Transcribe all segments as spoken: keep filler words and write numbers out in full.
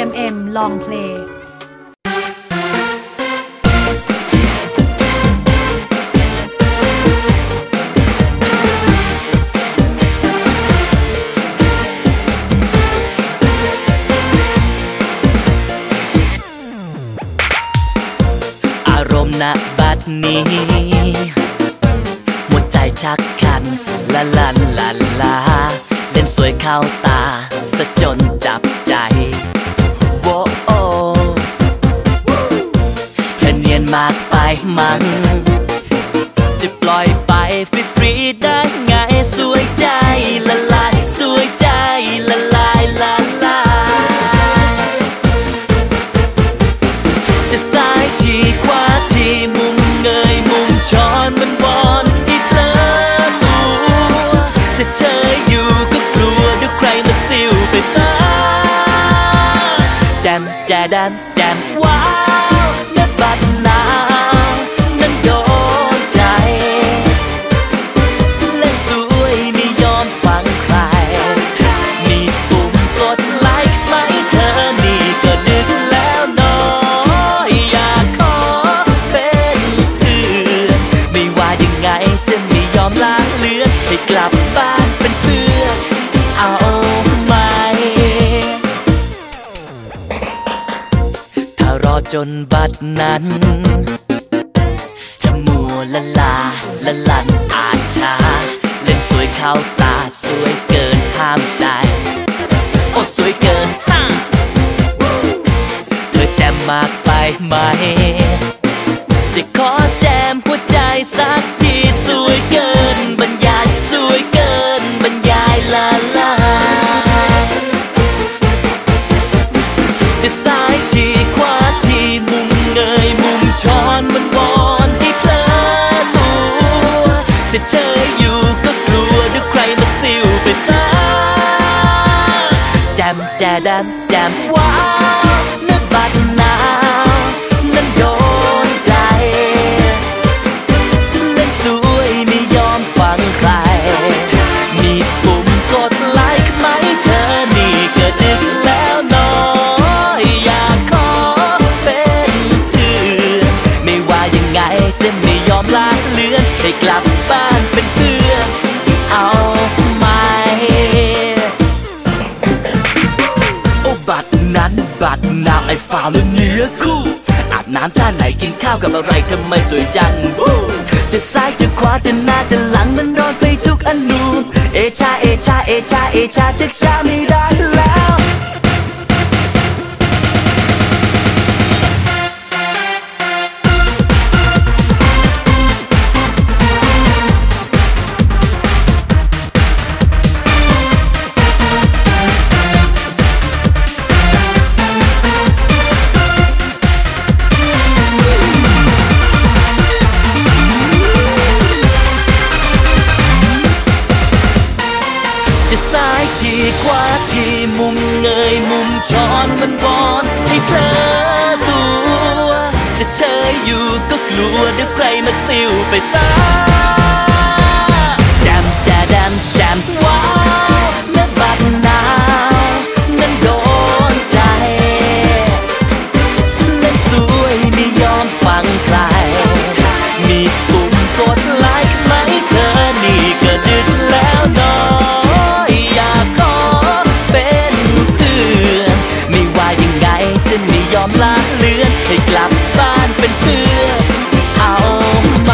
บี เอ็ม เอ็ม Long Playณ บัดนี้หมดใจชักคันลาลาลาลาเล่นสวยเข้าตาสะจนจับใจโว้โอเธอเนียนมากไปมั้งจะปล่อยไปฟรีๆได้ไงสวยใจละลายสวยใจละลายละลายจะซ้ายทีขวาทีมุมเงยมุมช้อนมันบอนอีกแล้วจะเชยอยู่ก็กลัวเดี๋ยวใครมาซิวไปซะแจมแจดันแจมว้าวนับบัดนานั้นโดนใจและสวยไม่ยอมฟังใครมีปุ่มกดไลค์ไหมเธอนี่ก็ดึกแล้วน้อยอยากขอเป็นเพื่อนไม่ว่ายังไงจะไม่ยอมล้างเลือนให้กลับบ้านเป็นเพื่อนเอาจนบัดนั้นจะมัวละลาละลันอาจชาเล่นสวยเข้าตาสวยเกินห้ามใจโอ้สวยเกินห้ามเธอแจมมากไปไหมจะขอแจมหัวใจสักทีสวยเกินบรรยายสวยเกินบรรยายละลาจะซ้ายทีขวาทีมุมเงยมุมช้อนมันวอนให้เผลอตัวจะเชยอยู่ก็กลัวเดี๋ยวใครมาซิวไปซะแจมแจดันแจมว้าวนับบัดนานั้นโดนใจเล่นสวยไม่ยอมฟังใครมีปุ่มกดไลค์ไหมเธอนี่ก็ดึกแล้วน้องจะไม่ยอมลาเลือนให้กลับบ้านเป็นเพื่อนเอาไหมโอ้บัดนั้นบัดนาวไอ้ฝ่าและเนื้อคู่อาบน้ำท่าไหนกินข้าวกับอะไรทำไมสวยจังจะซ้ายจะขวาจะหน้าจะหลังมันโดนไปทุกอนุเอชาเอชาเอชาเอชาชักช้าไม่ได้แล้วจะซ้ายทีขวาทีมุมเงยมุมช้อนมันวอนให้เผลอตัวจะเชยอยู่ก็กลัวเดี๋ยวใครมาซิวไปซะแจมแจดันแจมว้าวนับบัดนานั้นโดนใจเล่นสวยไม่ยอมฟังใครมีปุ่มกดไลค์ไหมเธอนี่ก็ดึกแล้วน้องยอมลาเลือนให้กลับบ้านเป็นเพื่อนเอาไหม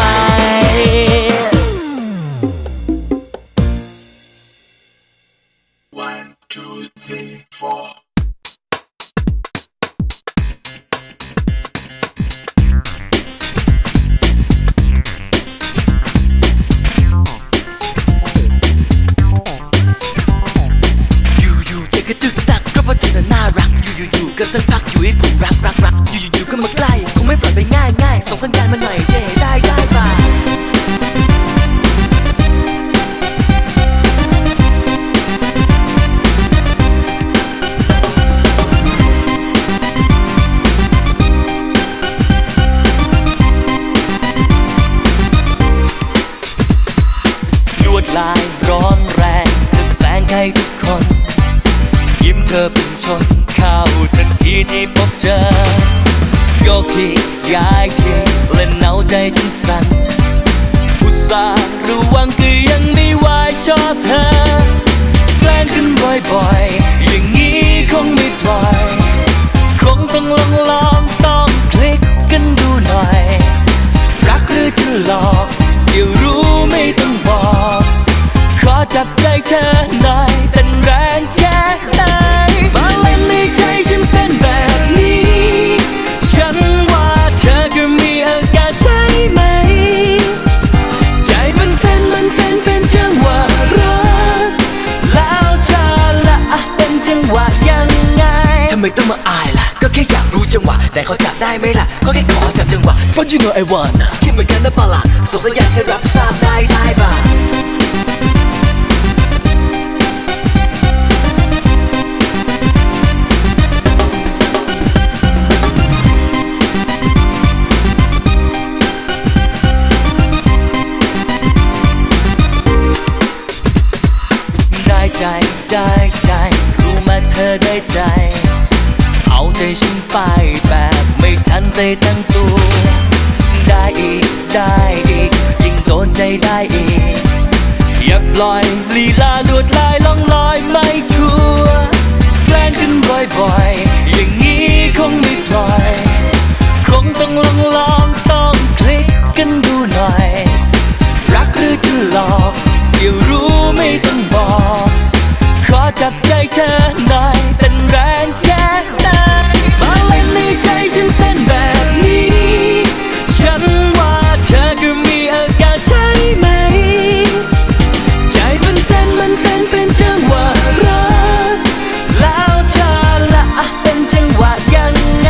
อยู่ๆเธอก็ตึกตักก็เพราะเธอน่ารักอยู่ๆก็สักพักอยู่ให้ผมรักรักรักอยู่ๆก็มาใกล้คงไม่ปล่อยไปง่ายง่ายส่งสัญญาณมาหน่อยเด้ได้ได้ป่ะลวดลายร้อนแรงเธอแสงใครทุกคนยิ้มเธอ ธอเป็นชนเข้าทันทีที่พบเจอโยกที่ย้ายที่เล่นเอาใจจนสั่นอุตส่าห์ระวังก็ยังไม่ไหวชอบเธอแกล้งกันบ่อยๆอย่างนี้คงไม่ปล่อยคงต้องลองลองต้องคลิกกันดูหน่อยรักหรือจะหลอกเดี๋ยวรู้ไม่ต้องบอกขอจับใจเธอหน่อยแต่แรงแค่ไหนมาเล่นในใจฉันเป็นแบบนี้ฉันว่าเธอก็มีอาการใช่ไหมใจมันเป็นมันเป็นเป็นจังหวะรักแล้วเธอละเป็นจังหวะยังไงทำไมต้องมาอายล่ะก็แค่อยากรู้จังหวะแต่เขาจับได้ไหมล่ะก็แค่ขอจับจังหวะ But you know I want คิดเหมือนกันนะเปล่าส่งสัญญาณให้รับทราบได้ได้ป่ะได้ได้ใจรู้มาเธอได้ใจเอาใจฉันไปแบบไม่ทันใจตั้งตัวได้อีกได้อีกยิ่งโดนใจได้อีกอย่าปล่อยลีลาลวดลายล่องลอยไม่ชัวร์แกล้งกันบ่อยๆอย่างนี้คงไม่ปล่อยคงต้องลองลองต้องคลิกกันดูหน่อยรักหรือจะหลอกเดี๋ยวรู้ไม่ต้องบอกขอจับใจเธอหน่อยเต้นแรงแค่ไหนมาเล่นในใจฉันเป็นแบบนี้ฉันว่าเธอก็มีอาการใช่ไหมใจมันเต้นมันเต้นเป็นจังหวะรักแล้วเธอละเป็นจังหวะยังไง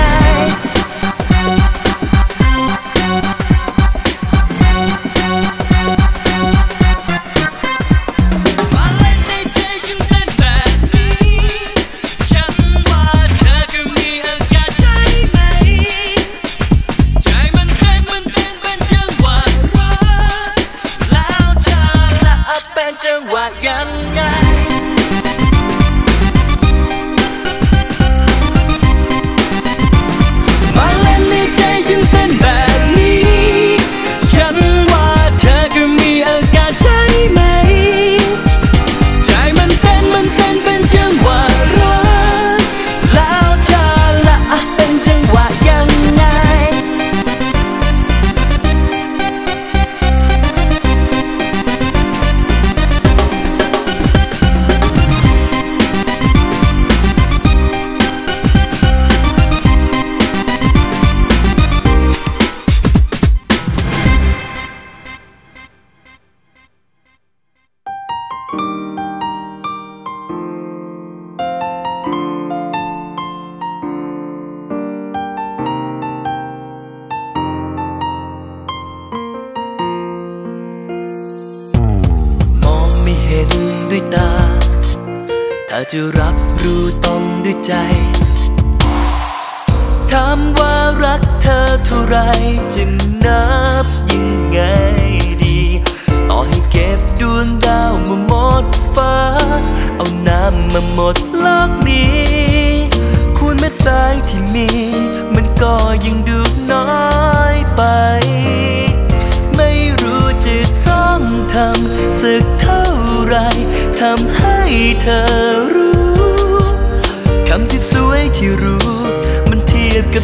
จะรับรู้ต้องด้วยใจถามว่ารักเธอเท่าไรจะนับยังไงดีต่อให้เก็บดวงดาวมาหมดฟ้าเอาน้ำมาหมดโลกนี้คูณเม็ดทรายที่มีมันก็ยังดูน้อยไปไม่รู้จะต้องทำสักเท่าไรทำให้เธอรู้คำที่สวยที่รู้มันเทียบกับ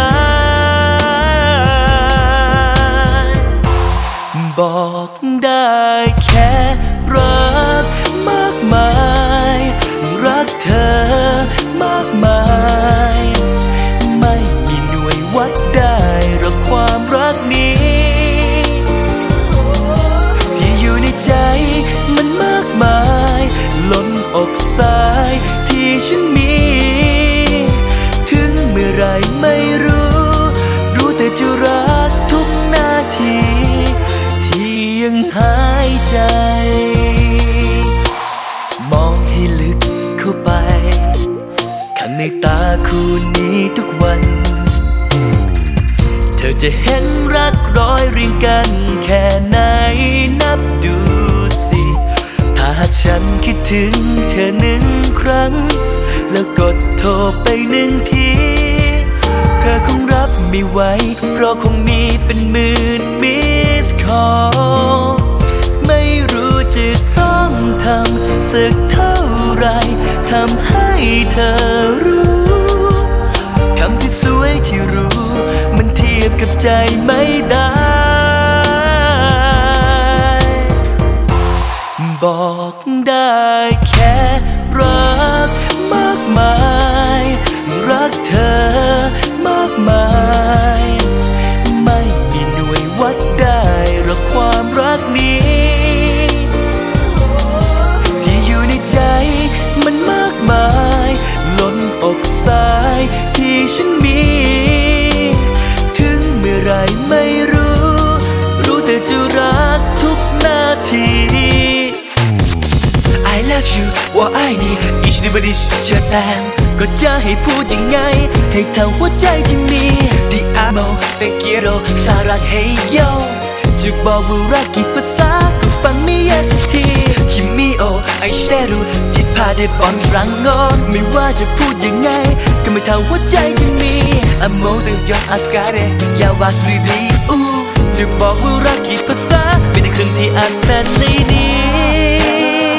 ้บอกได้แค่รักมากมายรักเธอมากมายไม่มีหน่วยวัดได้หรอกความรักนี้ที่อยู่ในใจมันมากมายล้นอกสายที่ฉันมีถึงเมื่อไรไม่รู้รู้แต่จะรักทุกนาทีที่ยังหายใจมองให้ลึกเข้าไปข้างในตาคู่นี้ทุกวันเธอจะเห็นรักร้อยเรียงกันแค่ไหนนับดูสิถ้าฉันคิดถึงเธอหนึ่งครั้ง รั้งแล้วกดโทรไปหนึ่งทีเธอคงรับไม่ไหวเพราะคงมีเป็นหมื่นมิสคอลไม่รู้จะต้องทำสักเท่าไรทำให้เธอรู้คำที่สวยที่รู้มันเทียบกับใจไม่ได้บอกได้แค่รักมากมายรักเธอมากมายไม่มีหน่วยวัดได้หรอกความรักนี้ที่อยู่ในใจมันมากมายล้นอกสายที่ฉันมีถึงเมื่อไรไม่รู้รู้แต่จะรักทุกนาทีI love you ว่า I need each day by each Japan ก็จะให้พูดยังไงให้เท่าหัวใจที่มี The amo te quiero สารัก Hey yo จะบอกว่ารักกี่ภาษาก็ฟังไม่แย่สักที Kimi o I shiteru จิตพาได้ปอนรังงอนไม่ว่าจะพูดยังไงก็ไม่เท่าหัวใจที่มี Amo te yo ascare อย่าว่าสวีบลีอูจะบอกว่ารักกี่ภาษาเป็นครึ่งที่อ่านแต่ในนี้จ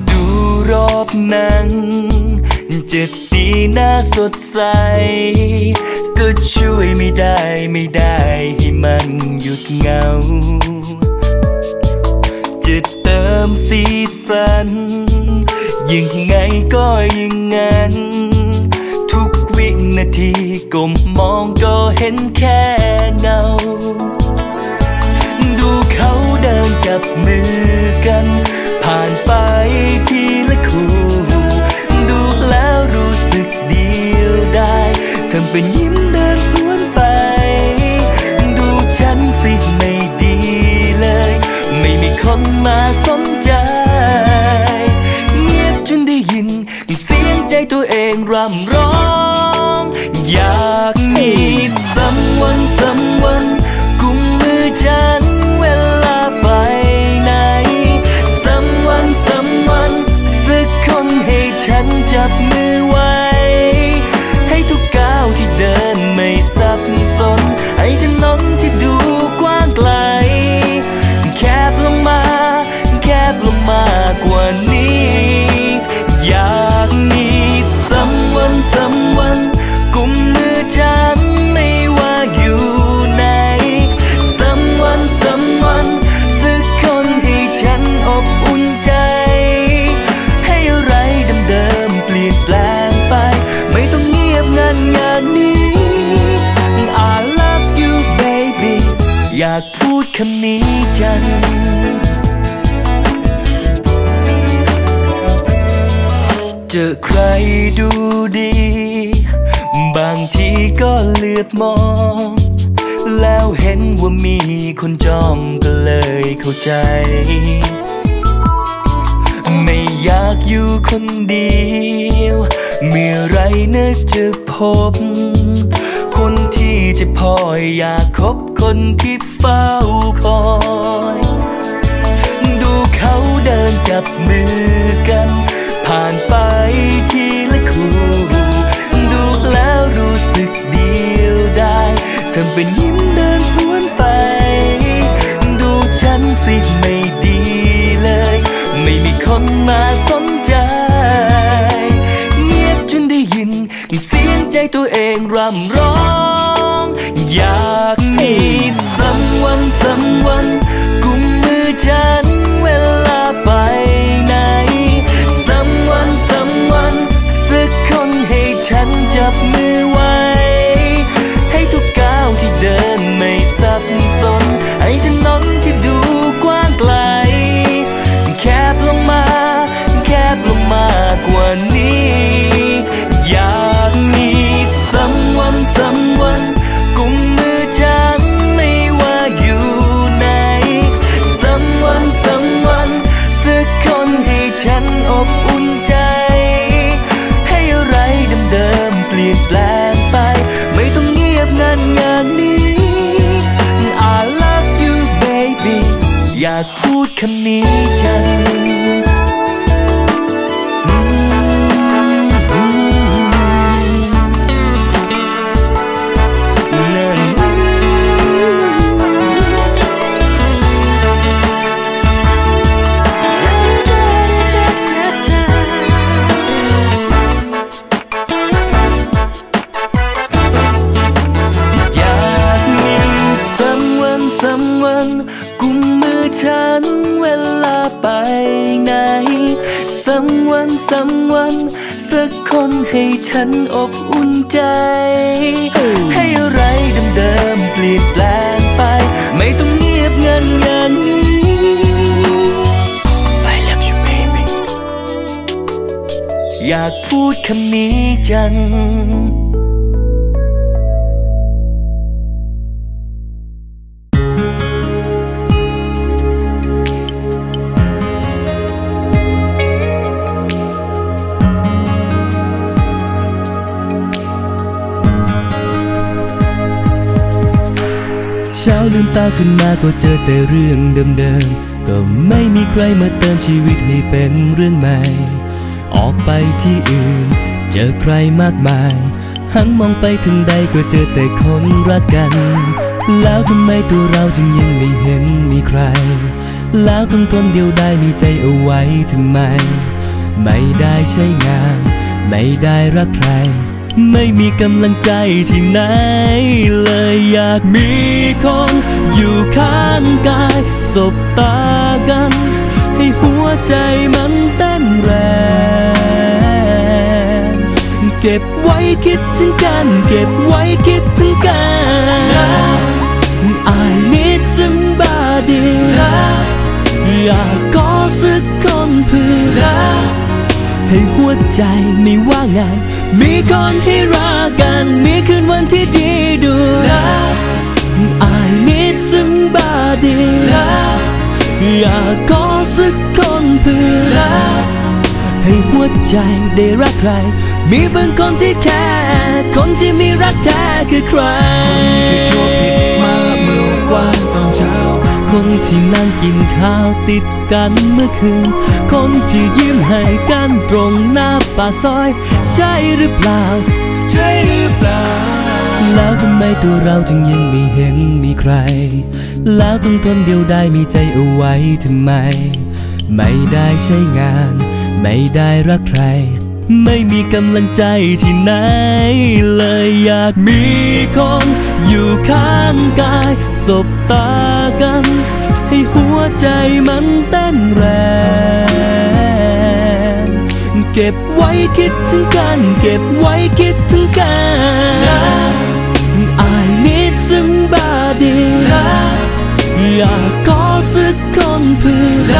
ะดูรอบนั้นจะดีน่าสดใสก็ช่วยไม่ได้ไม่ได้ให้มันหยุดเงาจะเติมสีสันยังไงก็ยังงั้นทุกวินาทีก้มมองก็เห็นแค่เงาดูเขาเดินจับมือกันผ่านไปทีละคู่ดูแล้วรู้สึกเดียวดายทำเป็นยิ้มเดินสวนไปดูฉันสิไม่ดีเลยไม่มีคนมาสนใจเงียบจนได้ยินเสียงใจตัวเองร่ำร้องอยากมีสัมวันสัมวันกุมมือฉันเวลาไปฉันจับมือไว้ให้ทุกก้าวที่เดินไม่สับสนให้ถนนที่ดูกว้างไกลแคบลงมาแคบลงมากว่านี้อยากมีสัมวันสัมวันกุมมือฉันไม่ว่าอยู่ไหนสัมวันสัมวันสักคนให้ฉันอบอุ่นใจอยากพูดคำนี้จังเจอใครดูดีบางทีก็เหลือบมองแล้วเห็นว่ามีคนจ้องก็เลยเข้าใจไม่อยากอยู่คนเดียวเมื่อไรนึกจะพบคนที่จะพออยากคบคนที่เฝ้าคอยดูเขาเดินจับมือกันผ่านไปทีละคู่ดูแล้วรู้สึก เสียงใจตัวเองรำร้องอยากมีสักวันสักวันกุมมือฉันเวลาไปไหนสักวันสักวันสักคนให้ฉันจับมือไว้ให้ทุกก้าวที่เดินไม่สับสนให้ถนนที่ดูกว้างไกลแคบลงมาแคบลงมากว่านี้อยากมีสักวันสักวันกุมมือฉันไม่ว่าอยู่ไหนสักวันสักวันสักคนให้ฉันอบอุ่นใจให้อะไรเดิมๆเปลี่ยนแปลงไปไม่ต้องเงียบงันอย่างนี้ I love you baby อยากพูดคำนี้จังให้ฉันอบอุ่นใจให้อะไรเดิมๆเปลี่ยนแปลงไปไม่ต้องเงียบงันอย่างนี้ I love you baby อยากพูดคำนี้จังลืมตาขึ้นมาก็เจอแต่เรื่องเดิมๆก็ไม่มีใครมาเติมชีวิตให้เป็นเรื่องใหม่ออกไปที่อื่นเจอใครมากมายหันมองไปถึงใดก็เจอแต่คนรักกันแล้วทำไมตัวเราจึงยังไม่เห็นมีใครแล้วต้องทนเดียวได้มีใจเอาไว้ทำไมไม่ได้ใช้งานไม่ได้รักใครไม่มีกำลังใจที่ไหนเลยอยากมีคนอยู่ข้างกายสบตากันให้หัวใจมันเต้นแรงเก็บไว้คิดถึงกันเก็บไว้คิดถึงกัน I need somebody อยากขอสักคนเพื่อให้หัวใจไม่ว่างงานมีคนให้รักกันมีคืนวันที่ดีดูแล I need somebody อยากขอสักคนเพื่อรักให้หัวใจได้รักใครมีบางคนที่แค่คนที่มีรักแท้คือใครคนที่โทรผิดมาเมื่อวานตอนเช้าคนที่นั่งกินข้าวติดกันเมื่อคืนคนที่ยิ้มให้กันตรงหน้าปากซอยใช่หรือเปล่าใช่หรือเปล่าแล้วทำไมตัวเราจึงยังไม่เห็นมีใครแล้วต้องทนเดียวได้มีใจเอาไว้ทำไมไม่ได้ใช้งานไม่ได้รักใครไม่มีกำลังใจที่ไหนเลยอยากมีคนอยู่ข้างกายสบตากันให้หัวใจมันเต้นแรงเก็บไว้คิดถึงกันเก็บไว้คิดถึงกัน I need somebody อยากขอสักคนเพื่อ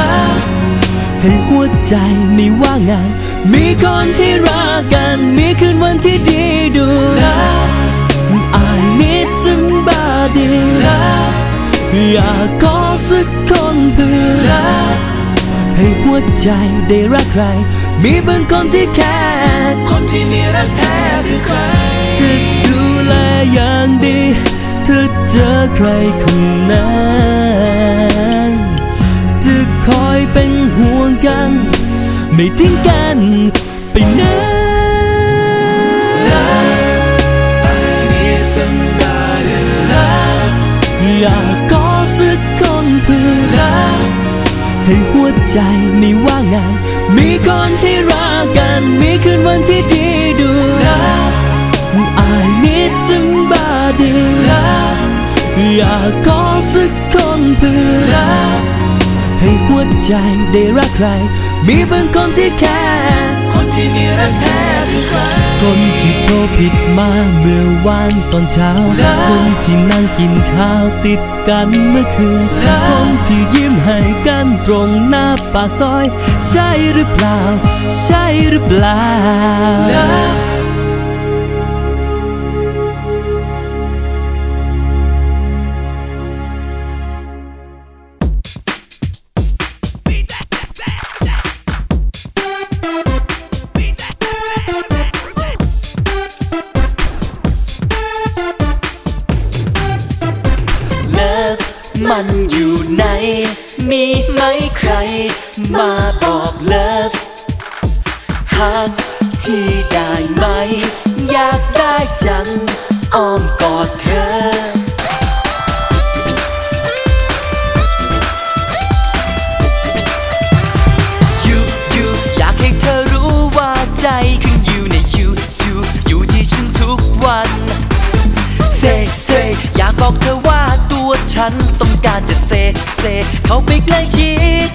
ให้หัวใจไม่ว่างงานมีคนให้รักกันมีคืนวันที่ดีดูแล I need somebody อยากขอสักคนเพื่อรักให้หัวใจได้รักใครมีบางคนที่แค่คนที่มีรักแท้คือใครเธอดูแลอย่างดีเธอเจอใครคนนั้นเธอคอยเป็นห่วงกันไม่ทิ้งกันไปไหน I need somebody อยากขอสักคนเพื่อรักให้หัวใจไม่ว่างงานมีคนให้รักกันมีคืนวันที่ดีดูแล I need somebody อยากขอสักคนเพื่อรักให้หัวใจได้รักใครมีเพียงคนที่แค่คนที่มีรักแท้คือใครคนที่โทรผิดมาเมื่อวานตอนเช้าคนที่นั่งกินข้าวติดกันเมื่อคืนคนที่ยิ้มให้กันตรงหน้าปากซอยใช่หรือเปล่าใช่หรือเปล่ามันอยู่ไหนมีไหมใครมาบอกเลิฟหากที่ได้ไหมอยากได้จังอ้อมกอดเธอยูยูอยากให้เธอรู้ว่าใจขึ้นอยู่ในยูยูอยู่ที่ฉันทุกวันเซเซอยากบอกเธอว่าตัวฉันต้องการจะเซเซเขาไปใกล้ชิด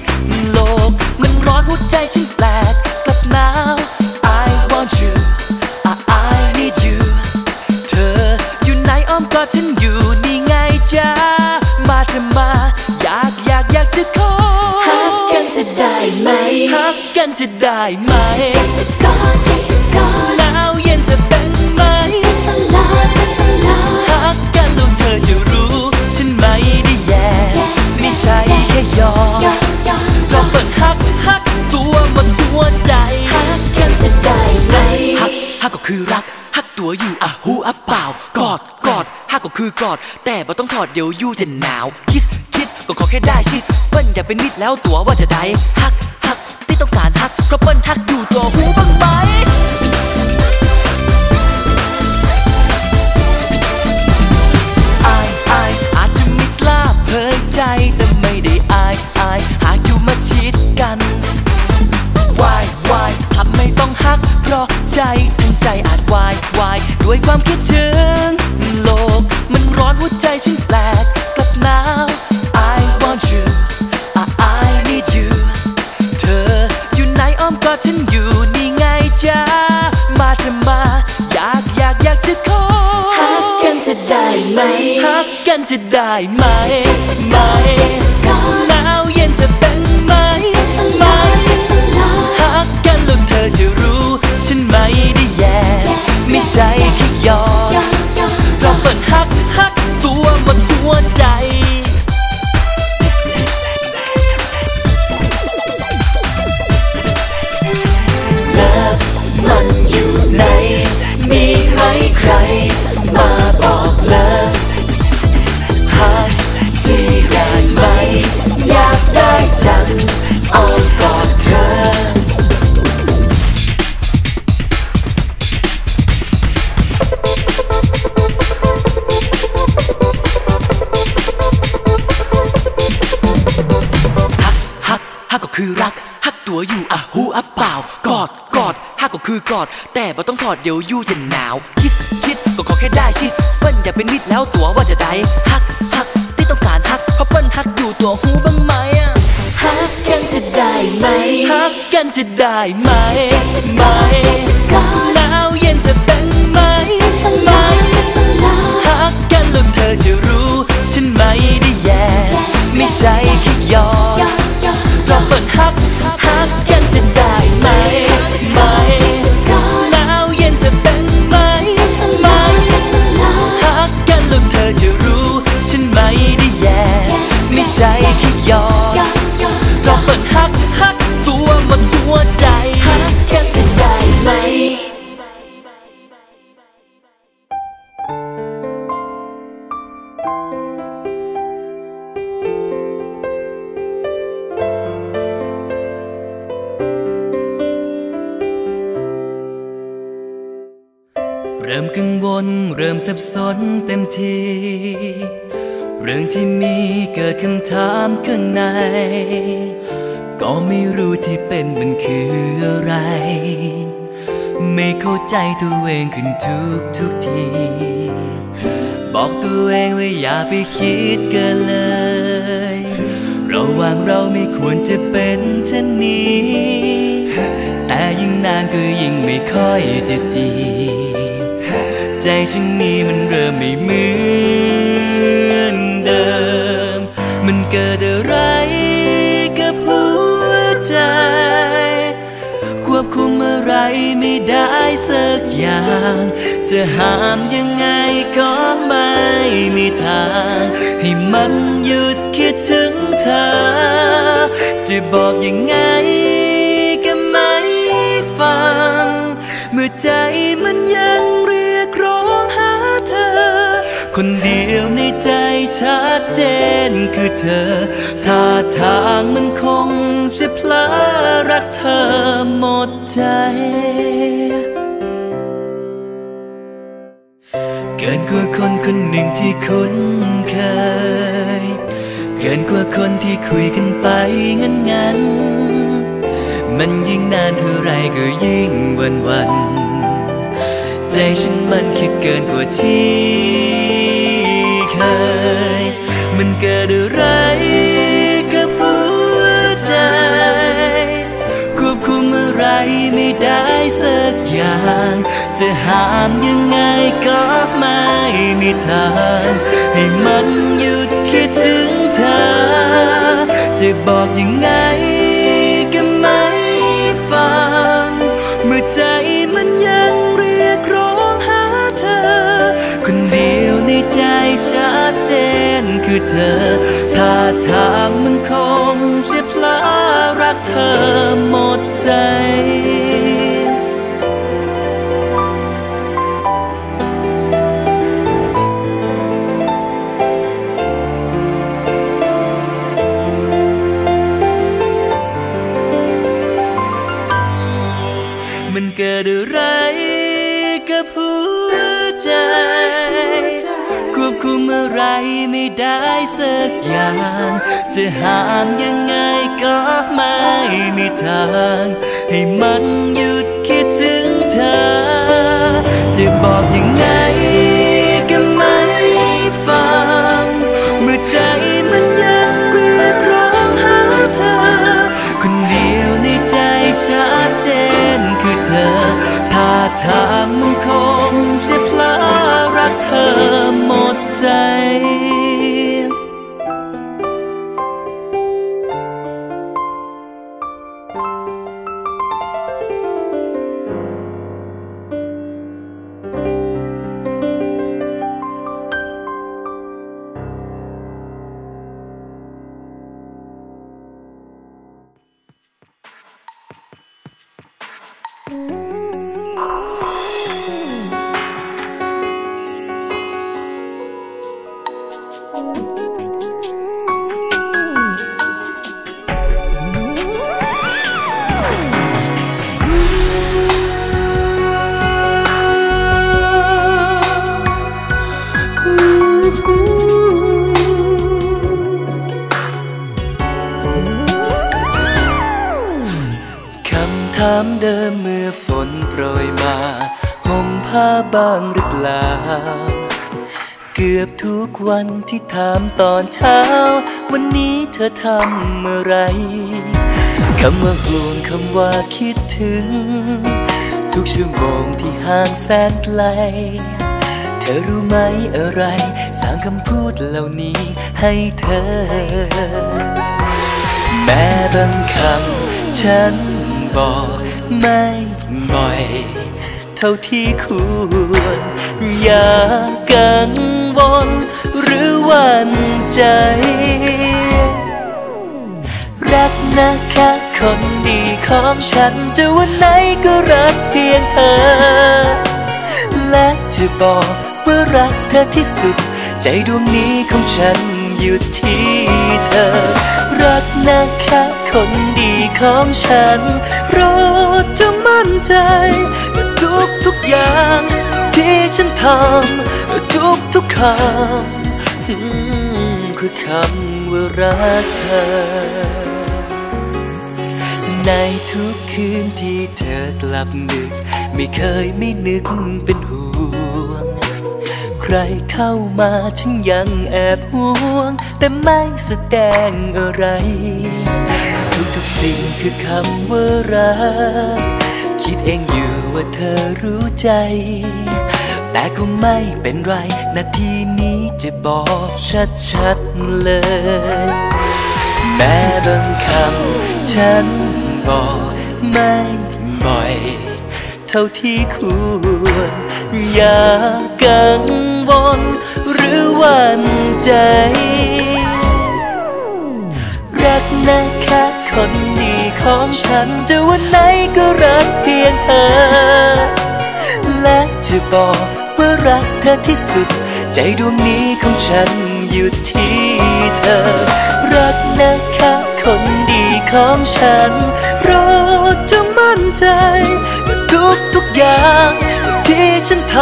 โลกมันร้อนหัวใจฉันแปลกกลับหนาว I want you I need you เธออยู่ไหนอ้อมกอดฉันอยู่นี่ไงจ้ามาเธอมาอยากอยากอยากจะขอฮักกันจะได้ไหมฮักกันจะได้ไหมจะกอดกันจะกอดหนาวเย็นจะเป็นไหมเป็นตลอดเป็นตลอดฮักกันแล้วเธอจะรู้ไม่ได้แย่ไม่ใช่แค่ยอมเราเปิดฮักฮักตัวบนหัวใจฮักกันจะได้ไหมฮักฮักก็คือรักฮักตัวอยู่อะหูอับเปล่ากอดกอดฮักก็คือกอดแต่บ่ต้องถอดเดี๋ยวอยู่จะหนาวคิสคิสก็ขอแค่ได้ชิดเปิ้ลอย่าเป็นมิดแล้วตัวว่าจะได้ฮักฮักที่ต้องการฮักเพราะเปิ้ลฮักอยู่ตัวหูบ้างไหมแต่ไม่ได้อายอายหากอยู่มาชิดกันวายวายทำไม่ต้องฮักเพราะใจทั้งใจอาจวายวายด้วยความคิดถึงโลกมันร้อนหัวใจฉันแปลกกลับหนาว I want you I need you เธออยู่ไหนอ้อมกอดฉันอยู่นี่ไงจ้ามาเธอมาอยากอยากอยากจะขอฮักกันจะได้ไหมฮักกันจะได้ไหมไหมหนาวเย็นจะเป็นไหมไหมฮักกันแล้วเธอจะรู้ฉันไม่ได้แย่ไม่ใช่แค่ยอมเราเปิดฮักฮักตัวบนหัวใจเลิฟมันอยู่ในมีไหมใครมาบอกเลิฟที่ได้ไหมอยากได้จังอ้อมกอดเธอฮักฮักฮักก็คือรักฮักตัวอยู่อะหูอับเปล่ากอดกอดฮักก็คือกอดแต่บ่ต้องถอดเดี๋ยวอยู่จะหนาวคิสคิสก็ขอแค่ได้ชิดเปิ้ลอย่าเป็นมิดแล้วตัวว่าจะได้ฮักฮักเพราะเปิ้ลฮักอยู่ตัวหูบ้างไหมอะฮักกันจะได้ไหมฮักกันจะได้ไหมไหมหนาวเย็นจะเป็นไหมไหมฮักกันแล้วเธอจะรู้ฉันไม่ได้แย่ไม่ใช่แค่ยอมเพราะเปิ้ลฮักฮักกันจะได้ไหมไหมหนาวเย็นจะเป็นไหมไหมฮักกันแล้วเธอจะรู้ฉันไม่ได้แย่ไม่ใช่แค่ยอมเราเปิดฮักฮักตัวบนหัวใจฮักกันจะได้ไหมเริ่มกังวลเริ่มสับสนเต็มทีเรื่องที่มีเกิดคำถามข้างในก็ไม่รู้ที่เป็นมันคืออะไร ไม่เข้าใจตัวเองขึ้นทุกทุกทีบอกตัวเองว่าอย่าไปคิดเกินเลยระหว่างเราไม่ควรจะเป็นเช่นนี้แต่ยิ่งนานก็ยิ่งไม่ค่อยจะดีใจฉันนี้มันเริ่มไม่เหมือนเดิมมันเกิดอะไรกับหัวใจควบคุมอะไรไม่ได้สักอย่างจะห้ามยังไงก็ไม่มีทางให้มันหยุดคิดถึงเธอจะบอกยังไงก็ไม่ฟังเมื่อใจมันยังเรียกร้องหาเธอคนเดียวในใจชัดเจนคือเธอท่าทางมันคงจะพลาดรักเธอหมดใจเกินกว่าคนคนหนึ่งที่คุ้นเคยเกินกว่าคนที่คุยกันไปงั้นงั้นมันยิ่งนานเท่าไรก็ยิ่งวันวันใจฉันมันคิดเกินกว่าที่เคยมันเกิดอะไรกับหัวใจควบคุมอะไรไม่ได้สักอย่างจะห้ามยังไงก็ไม่มีทางให้มันหยุดคิดถึงเธอจะบอกยังไงก็ไม่ฟังเมื่อใจมันยังเรียกร้องหาเธอคนเดียวในใจชัดเจนคือเธอท่าทางมันคงจะพลาดรักเธอหมดใจมันเกิดอะไรกับหัวใจควบคุมอะไรไม่ได้สักอย่างจะห้ามยังไงก็ไม่มีทางให้มันหยุดคิดถึงเธอจะบอกยังไงก็ไม่ฟังเมื่อใจมันยังเรียกร้องหาเธอคนเดียวในใจชัดเจนคือเธอท่าทางมันคงจะพลาดรักเธอหมดใจบ้างหรือเปล่าเกือบทุกวันที่ถามตอนเช้าวันนี้เธอทำอะไรคำว่าห่วงคำว่าคิดถึงทุกชั่วโมงที่ห่างแสนไกลเธอรู้ไหมอะไรสร้างคำพูดเหล่านี้ให้เธอแม้บางคำฉันบอกไม่บ่อยเท่าที่ควรอย่ากังวลหรือหวั่นใจรักนะคะคนดีของฉันจะวันไหนก็รักเพียงเธอและจะบอกว่ารักเธอที่สุดใจดวงนี้ของฉันอยู่ที่เธอรักนะคะคนดีของฉันโปรดจงมั่นใจทุกทุกอย่างที่ฉันทำทุกทุกคำคือคำว่ารักเธอในทุกคืนที่เธอกลับดึก ไม่เคยไม่นึกเป็นห่วงใครเข้ามาฉันยังแอบห่วงแต่ไม่แสดงอะไรทุกๆสิ่งคือคำว่ารักคิดเองอยู่ว่าเธอรู้ใจแต่ก็ไม่เป็นไรนาทีนี้จะบอกชัดๆเลยแม้บางคำฉันบอกไม่บ่อยเท่าที่ควรอย่ากังวลหรือหวั่นใจรักนะคะคนดีของฉันจะวันไหนก็รักเพียงเธอและจะบอกว่ารักเธอที่สุดใจดวงนี้ของฉันอยู่ที่เธอรักนะคะคนดีของฉันเราจะมั่นใจทุกทุกอย่างที่ฉันท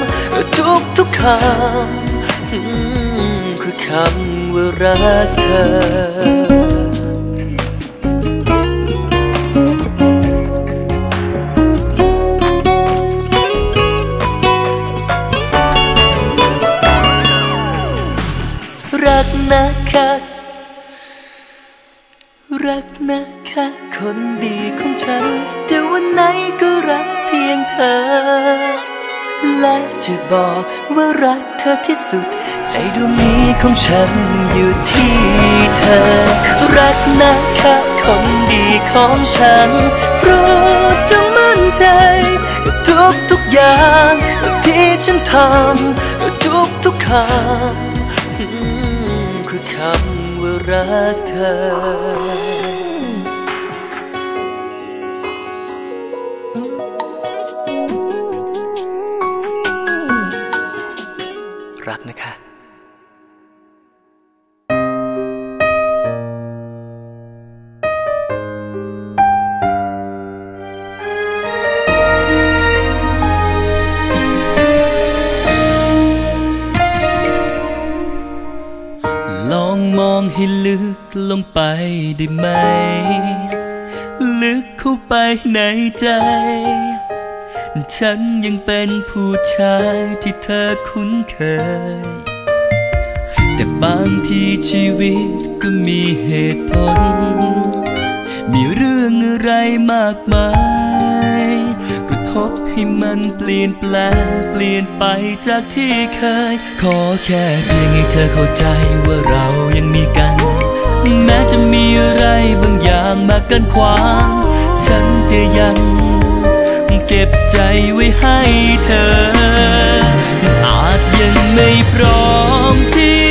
ำทุกทุกคำคือคำว่ารักเธอรักนะคะรักนะคะคนดีของฉันจะวันไหนก็รักเพียงเธอและจะบอกว่ารักเธอที่สุดใจดวงนี้ของฉันอยู่ที่เธอรักนะคะคนดีของฉันโปรดจงมั่นใจทุกทุกอย่างที่ฉันทำทุกทุกคำคือคำว่ารักเธอให้ลึกลงไปได้ไหมลึกเข้าไปในใจฉันยังเป็นผู้ชายที่เธอคุ้นเคยแต่บางทีชีวิตก็มีเหตุผลมีเรื่องอะไรมากมายกระทบให้มันเปลี่ยนแปลงเปลี่ยนไปจากที่เคยขอแค่เพียงให้เธอเข้าใจว่าเรายังมีกันแม้จะมีอะไรบางอย่างมากั้นขวางฉันจะยังเก็บใจไว้ให้เธออาจยังไม่พร้อมที่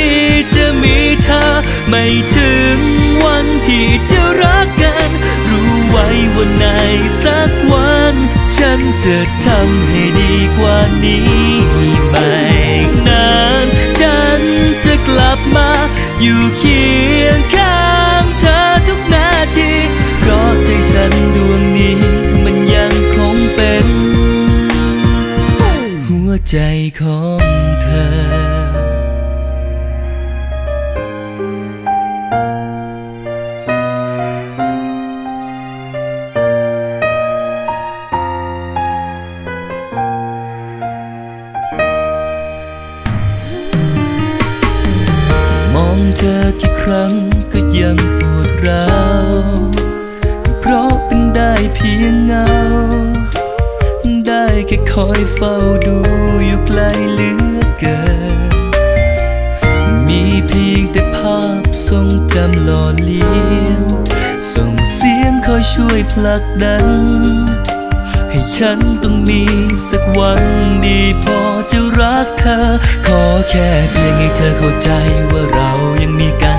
จะมีเธอไม่ถึงวันที่จะรักกันรู้ไว้ว่าในสักวันฉันจะทำให้ดีกว่านี้ไปนานฉันจะกลับมาอยู่เคียงข้างเธอทุกนาทีเพราะใจฉันดวงนี้มันยังคงเป็นหัวใจของเธอเจอกี่ครั้งก็ยังปวดร้าวเพราะเป็นได้เพียงเงาได้แค่คอยเฝ้าดูอยู่ไกลเหลือเกินมีเพียงแต่ภาพทรงจำหล่อเลี้ยงส่งเสียงคอยช่วยผลักดันให้ฉันต้องมีสักวันดีพอจะรักเธอขอแค่เพียงให้เธอเข้าใจว่าเรายังมีกัน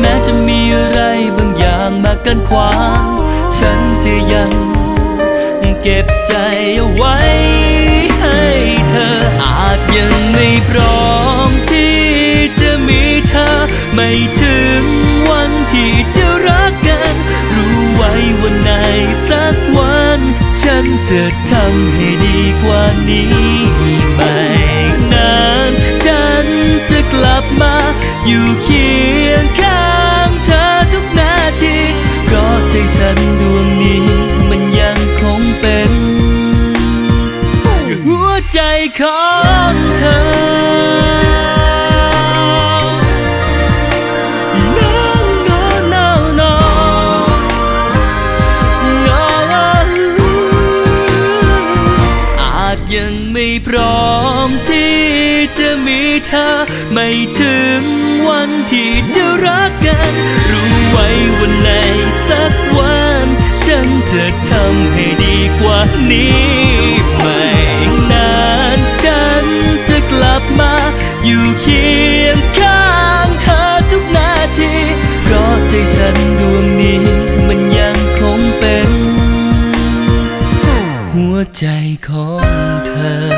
แม้จะมีอะไรบางอย่างมากั้นขวางฉันจะยังเก็บใจเอาไว้ให้เธออาจยังไม่พร้อมที่จะมีเธอไม่ถึงวันที่จะรักกันรู้ไว้วันไหนสักวันฉันจะทำให้ดีกว่านี้ไปนานฉันจะกลับมาอยู่เคียงข้างเธอทุกนาทีเพราะใจฉันดวงนี้มันยังคงเป็น เธอไม่ถึงวันที่จะรักกันรู้ไว้วันไหนสักวันฉันจะทำให้ดีกว่านี้ไม่นานฉันจะกลับมาอยู่เคียงข้างเธอทุกนาทีเพราะใจฉันดวงนี้มันยังคงเป็นหัวใจของเธอ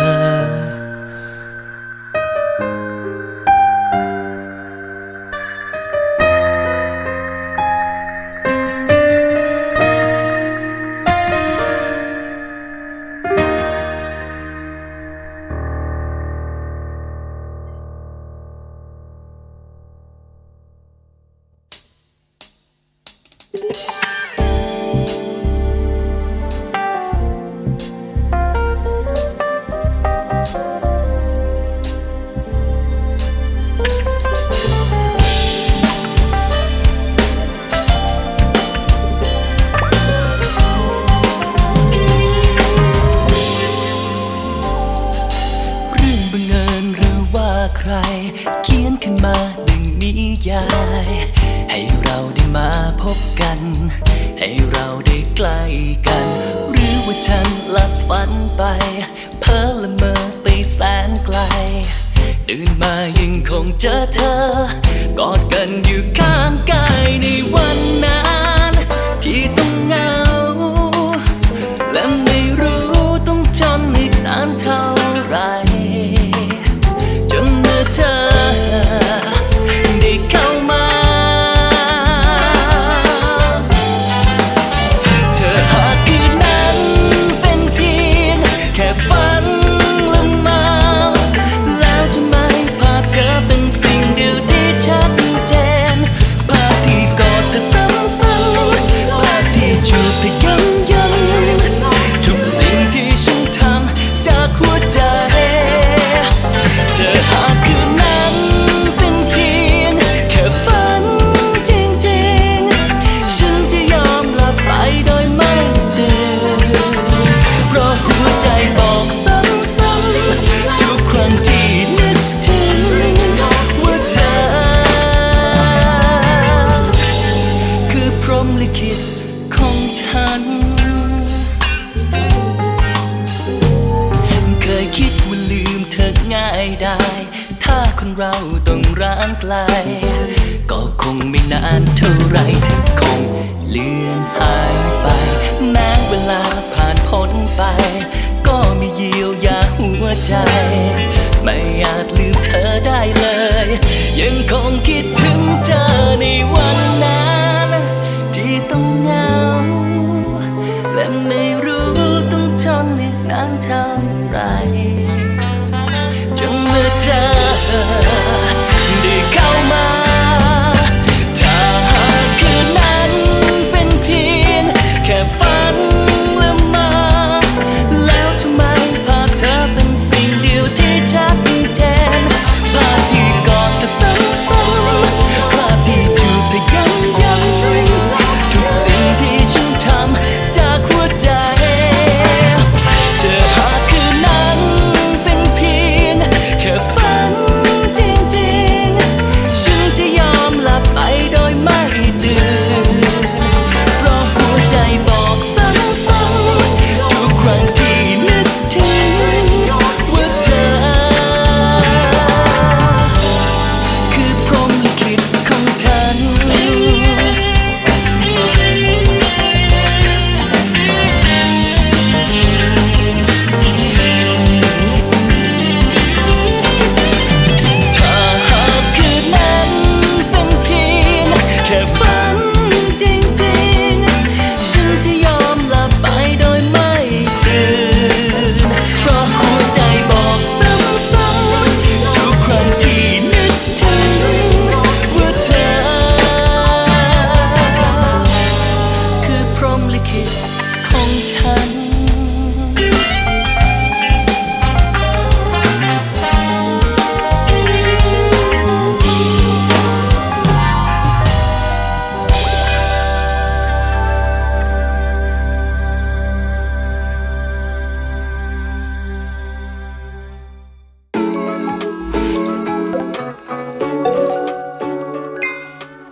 เธอ